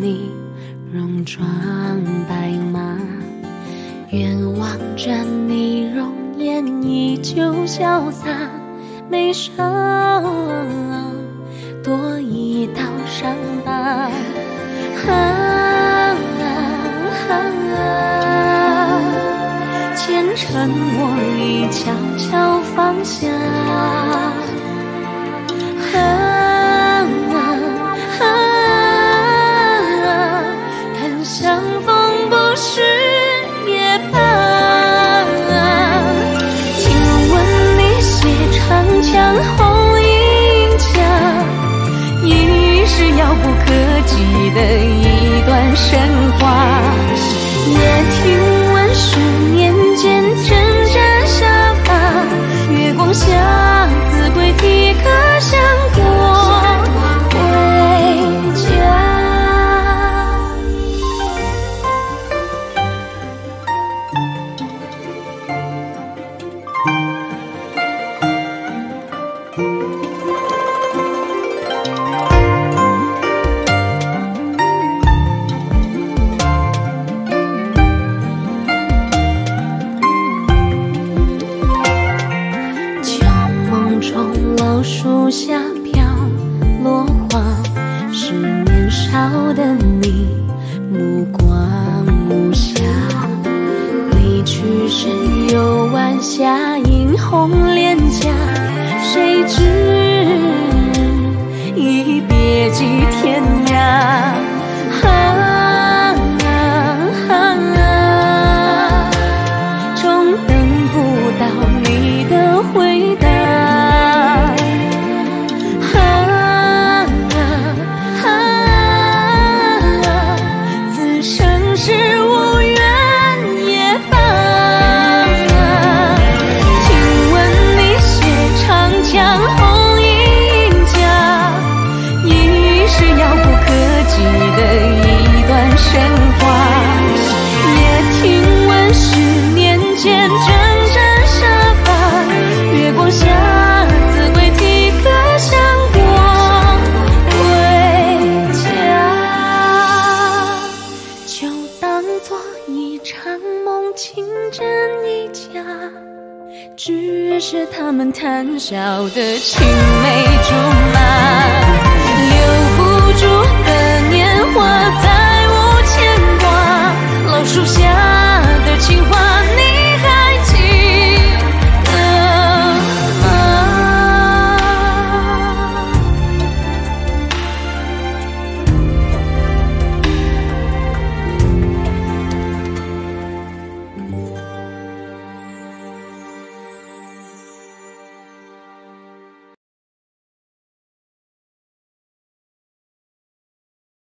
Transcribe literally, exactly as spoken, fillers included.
你戎装白马，愿望着你容颜依旧潇洒，眉梢多一道伤疤。啊啊啊！前尘我已悄悄放下。啊。长虹映下，一是遥不可及的一段神话，也听闻十年间挣扎沙发，月光下子规提可想过回家。树下飘落花，是年少的你目光无暇，离去时又晚霞映红脸颊，谁知一别即天涯。啊啊啊！终等不到你的回答。只是他们谈笑的青梅竹马。